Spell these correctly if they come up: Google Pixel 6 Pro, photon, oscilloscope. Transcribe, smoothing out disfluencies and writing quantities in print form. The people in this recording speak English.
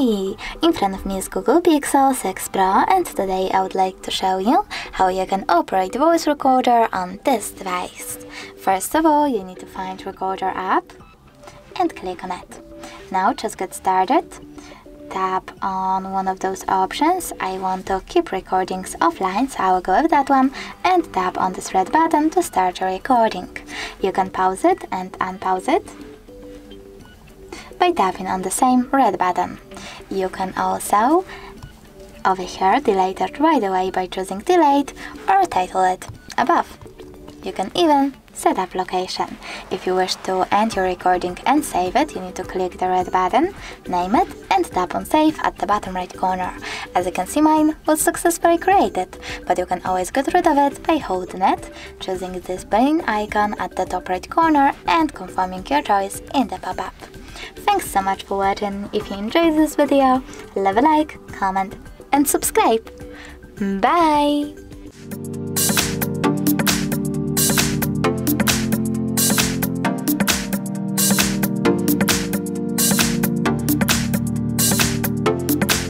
Hi! In front of me is Google Pixel 6 Pro, and today I would like to show you how you can operate voice recorder on this device. First of all, you need to find Recorder app and click on it. Now just get started. Tap on one of those options. I want to keep recordings offline, so I will go with that one, and tap on this red button to start a recording. You can pause it and unpause it by tapping on the same red button. You can also, over here, delete it right away by choosing delete or title it above. You can even set up location. If you wish to end your recording and save it, you need to click the red button, name it, and tap on save at the bottom right corner. As you can see, mine was successfully created, but you can always get rid of it by holding it, choosing this green icon at the top right corner, and confirming your choice in the pop-up. Thanks so much for watching. If you enjoyed this video, leave a like, comment and subscribe. Bye!